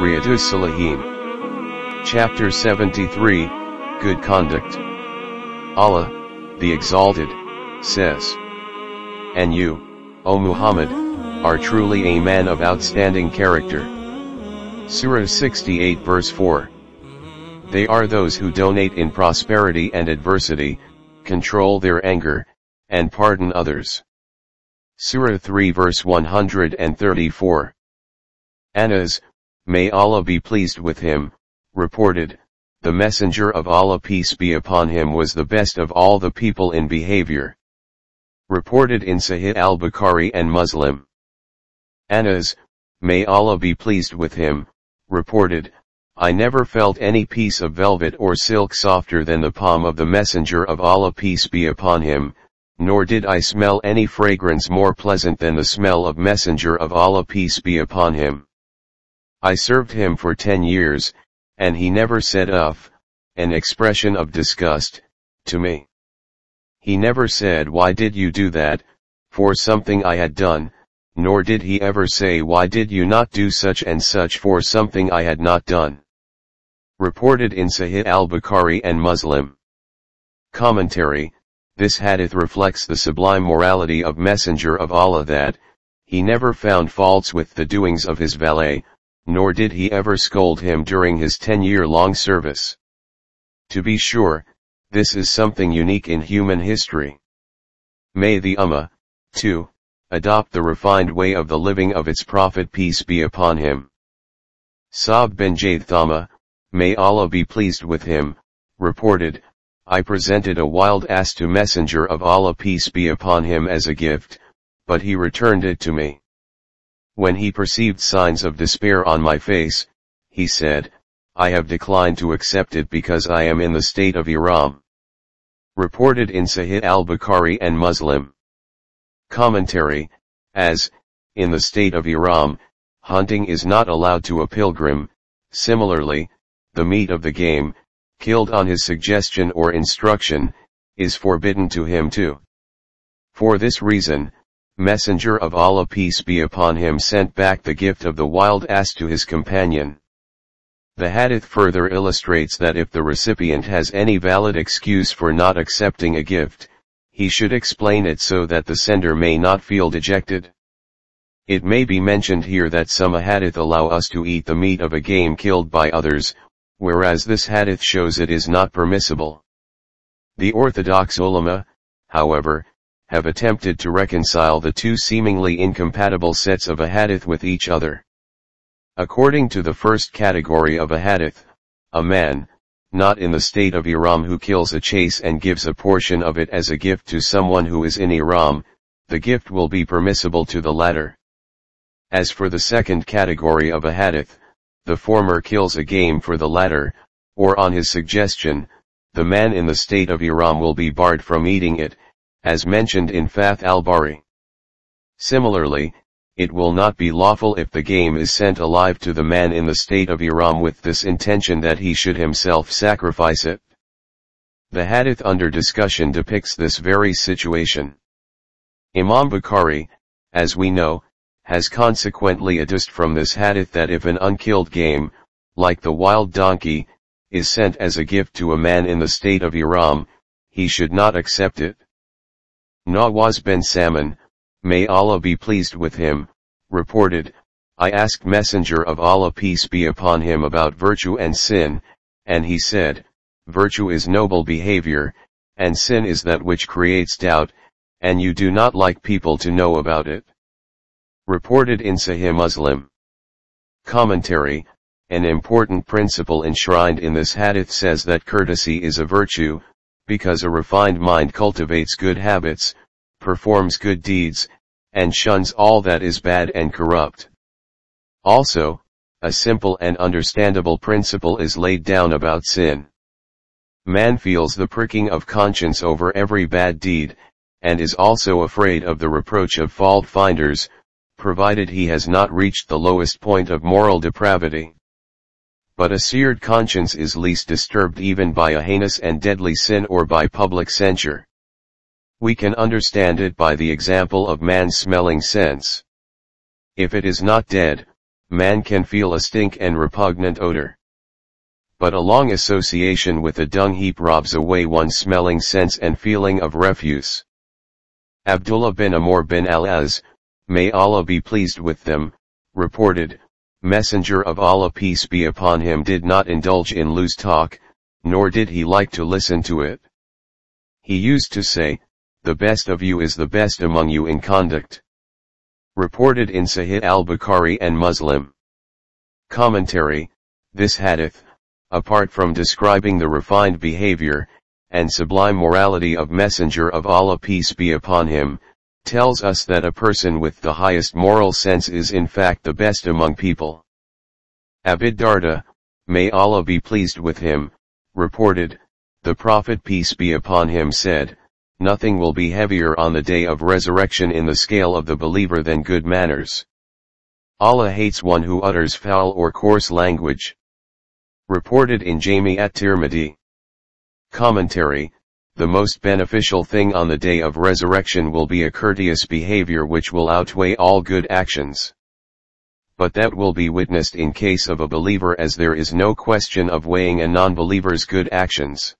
Riyadus Saliheen. Chapter 73, Good Conduct. Allah, the Exalted, says, "And you, O Muhammad, are truly a man of outstanding character." Surah 68 verse 4. They are those who donate in prosperity and adversity, control their anger, and pardon others. Surah 3 verse 134. Anas, may Allah be pleased with him, reported, "The Messenger of Allah, peace be upon him, was the best of all the people in behavior." Reported in Sahih al-Bukhari and Muslim. Anas, may Allah be pleased with him, reported, "I never felt any piece of velvet or silk softer than the palm of the Messenger of Allah, peace be upon him, nor did I smell any fragrance more pleasant than the smell of Messenger of Allah, peace be upon him. I served him for 10 years, and he never said uff, an expression of disgust, to me. He never said, 'Why did you do that?' for something I had done, nor did he ever say, 'Why did you not do such and such?' for something I had not done." Reported in Sahih al-Bukhari and Muslim. Commentary: this hadith reflects the sublime morality of Messenger of Allah, that he never found faults with the doings of his valet, nor did he ever scold him during his 10-year-long service. To be sure, this is something unique in human history. May the Ummah, too, adopt the refined way of the living of its Prophet, peace be upon him. Saab bin Jadthama, may Allah be pleased with him, reported, "I presented a wild ass to Messenger of Allah, peace be upon him, as a gift, but he returned it to me. When he perceived signs of despair on my face, he said, 'I have declined to accept it because I am in the state of ihram.'" Reported in Sahih al-Bukhari and Muslim. Commentary: as, in the state of ihram, hunting is not allowed to a pilgrim, similarly, the meat of the game, killed on his suggestion or instruction, is forbidden to him too. For this reason, Messenger of Allah, peace be upon him, sent back the gift of the wild ass to his companion. The hadith further illustrates that if the recipient has any valid excuse for not accepting a gift, he should explain it so that the sender may not feel dejected. It may be mentioned here that some hadith allow us to eat the meat of a game killed by others, whereas this hadith shows it is not permissible. The orthodox ulama, however, have attempted to reconcile the two seemingly incompatible sets of a hadith with each other. According to the first category of a hadith, a man, not in the state of ihram, who kills a chase and gives a portion of it as a gift to someone who is in ihram, the gift will be permissible to the latter. As for the second category of a hadith, the former kills a game for the latter, or on his suggestion, the man in the state of ihram will be barred from eating it, as mentioned in Fath al-Bari. Similarly, it will not be lawful if the game is sent alive to the man in the state of ihram with this intention, that he should himself sacrifice it. The hadith under discussion depicts this very situation. Imam Bukhari, as we know, has consequently adduced from this hadith that if an unkilled game, like the wild donkey, is sent as a gift to a man in the state of ihram, he should not accept it. Nawaz bin Salman, may Allah be pleased with him, reported, "I asked Messenger of Allah, peace be upon him, about virtue and sin, and he said, 'Virtue is noble behavior, and sin is that which creates doubt, and you do not like people to know about it.'" Reported in Sahih Muslim. Commentary: an important principle enshrined in this hadith says that courtesy is a virtue, because a refined mind cultivates good habits, performs good deeds, and shuns all that is bad and corrupt. Also, a simple and understandable principle is laid down about sin. Man feels the pricking of conscience over every bad deed, and is also afraid of the reproach of fault finders, provided he has not reached the lowest point of moral depravity. But a seared conscience is least disturbed even by a heinous and deadly sin or by public censure. We can understand it by the example of man's smelling sense. If it is not dead, man can feel a stink and repugnant odor. But a long association with a dung heap robs away one's smelling sense and feeling of refuse. Abdullah bin Amur bin Al-Az, may Allah be pleased with them, reported, Messenger of Allah peace be upon him did not indulge in loose talk, nor did he like to listen to it. He used to say, the best of you is the best among you in conduct. Reported in Sahih al-Bukhari and Muslim. Commentary, this hadith, apart from describing the refined behavior, and sublime morality of Messenger of Allah peace be upon him, tells us that a person with the highest moral sense is in fact the best among people. Abid Darda, may Allah be pleased with him, reported, the Prophet peace be upon him said, nothing will be heavier on the day of resurrection in the scale of the believer than good manners. Allah hates one who utters foul or coarse language. Reported in Jami at Tirmidhi. Commentary, the most beneficial thing on the day of resurrection will be a courteous behavior which will outweigh all good actions. But that will be witnessed in case of a believer, as there is no question of weighing a non-believer's good actions.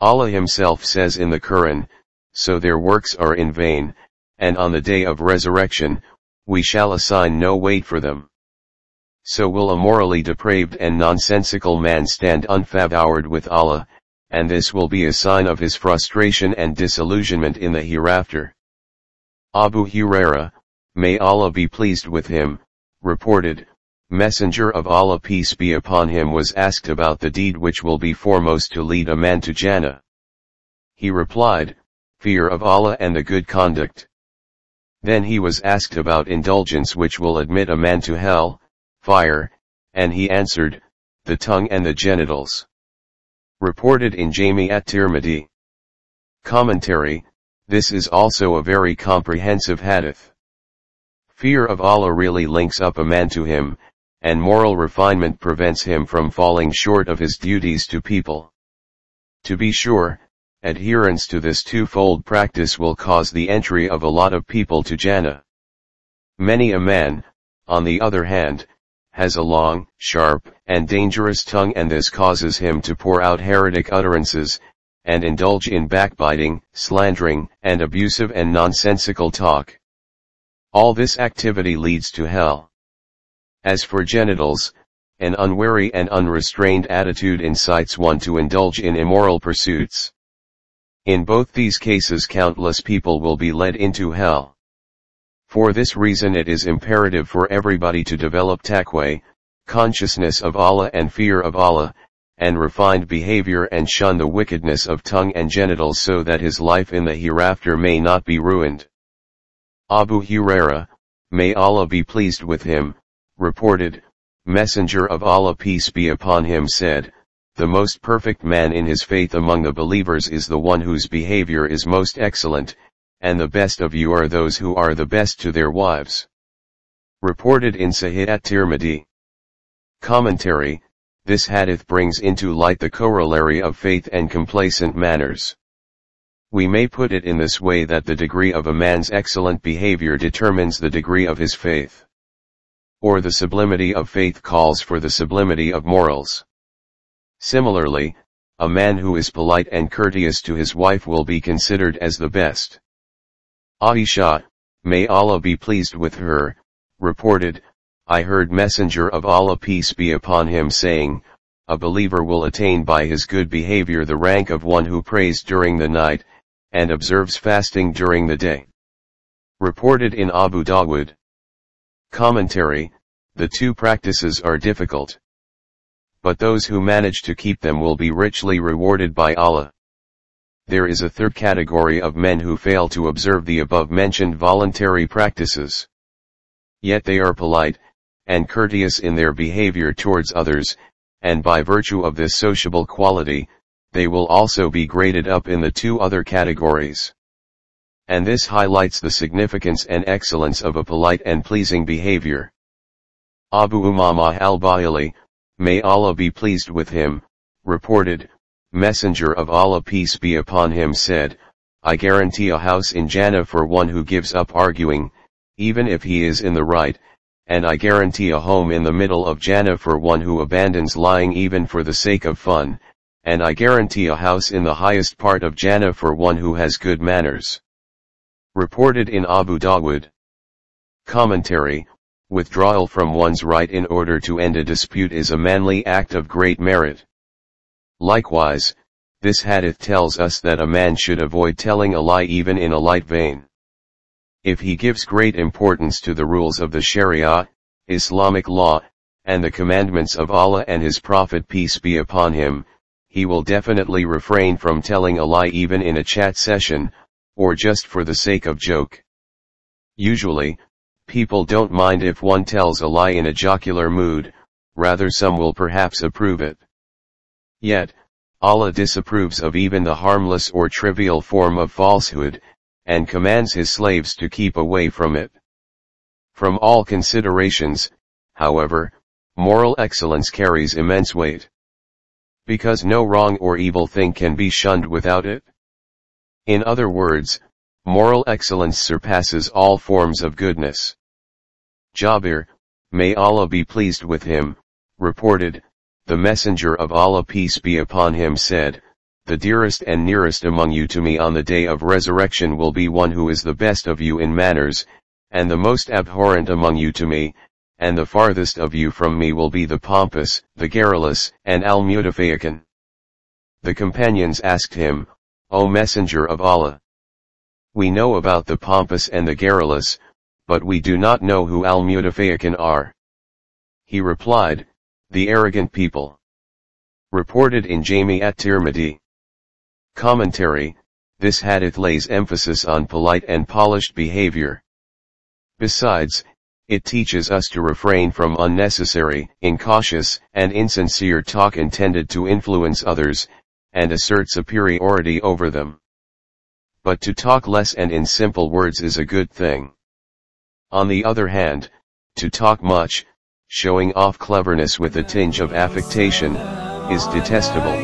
Allah himself says in the Quran, so their works are in vain, and on the day of resurrection, we shall assign no weight for them. So will a morally depraved and nonsensical man stand unfavoured with Allah, and this will be a sign of his frustration and disillusionment in the hereafter. Abu Huraira, may Allah be pleased with him, reported, Messenger of Allah peace be upon him was asked about the deed which will be foremost to lead a man to Jannah. He replied, fear of Allah and the good conduct. Then he was asked about indulgence which will admit a man to hell, fire, and he answered, the tongue and the genitals. Reported in Jami at Tirmidhi. Commentary, this is also a very comprehensive hadith. Fear of Allah really links up a man to him, and moral refinement prevents him from falling short of his duties to people. To be sure, adherence to this twofold practice will cause the entry of a lot of people to Jannah. Many a man, on the other hand, has a long, sharp, and dangerous tongue, and this causes him to pour out heretic utterances, and indulge in backbiting, slandering, and abusive and nonsensical talk. All this activity leads to hell. As for genitals, an unwary and unrestrained attitude incites one to indulge in immoral pursuits. In both these cases, countless people will be led into hell. For this reason it is imperative for everybody to develop taqwa, consciousness of Allah and fear of Allah, and refined behavior, and shun the wickedness of tongue and genitals, so that his life in the hereafter may not be ruined. Abu Huraira, may Allah be pleased with him, reported, Messenger of Allah peace be upon him said, the most perfect man in his faith among the believers is the one whose behavior is most excellent, and the best of you are those who are the best to their wives. Reported in Sahih at-Tirmidhi. Commentary, this hadith brings into light the corollary of faith and complacent manners. We may put it in this way, that the degree of a man's excellent behavior determines the degree of his faith. Or the sublimity of faith calls for the sublimity of morals. Similarly, a man who is polite and courteous to his wife will be considered as the best. Aisha, may Allah be pleased with her, reported, I heard Messenger of Allah peace be upon him saying, a believer will attain by his good behavior the rank of one who prays during the night, and observes fasting during the day. Reported in Abu Dawud. Commentary, the two practices are difficult. But those who manage to keep them will be richly rewarded by Allah. There is a third category of men who fail to observe the above-mentioned voluntary practices. Yet they are polite, and courteous in their behavior towards others, and by virtue of this sociable quality, they will also be graded up in the two other categories. And this highlights the significance and excellence of a polite and pleasing behavior. Abu Umama al-Ba'ili, may Allah be pleased with him, reported, Messenger of Allah peace be upon him said, I guarantee a house in Jannah for one who gives up arguing, even if he is in the right, and I guarantee a home in the middle of Jannah for one who abandons lying even for the sake of fun, and I guarantee a house in the highest part of Jannah for one who has good manners." Reported in Abu Dawud. Commentary: withdrawal from one's right in order to end a dispute is a manly act of great merit. Likewise, this hadith tells us that a man should avoid telling a lie even in a light vein. If he gives great importance to the rules of the Sharia, Islamic law, and the commandments of Allah and His Prophet peace be upon him, he will definitely refrain from telling a lie even in a chat session, or just for the sake of joke. Usually, people don't mind if one tells a lie in a jocular mood, rather some will perhaps approve it. Yet, Allah disapproves of even the harmless or trivial form of falsehood, and commands His slaves to keep away from it. From all considerations, however, moral excellence carries immense weight, because no wrong or evil thing can be shunned without it. In other words, moral excellence surpasses all forms of goodness. Jabir, may Allah be pleased with him, reported, "The Messenger of Allah peace be upon him said, the dearest and nearest among you to me on the day of resurrection will be one who is the best of you in manners, and the most abhorrent among you to me, and the farthest of you from me will be the pompous, the garrulous, and al-mutafayyikan." The companions asked him, "O Messenger of Allah, we know about the pompous and the garrulous, but we do not know who al-mutafayyikan are." He replied, "The arrogant people." Reported in Jami at Tirmidhi. Commentary: this hadith lays emphasis on polite and polished behavior. Besides, it teaches us to refrain from unnecessary, incautious, and insincere talk intended to influence others, and assert superiority over them. But to talk less and in simple words is a good thing. On the other hand, to talk much, showing off cleverness with a tinge of affectation, is detestable.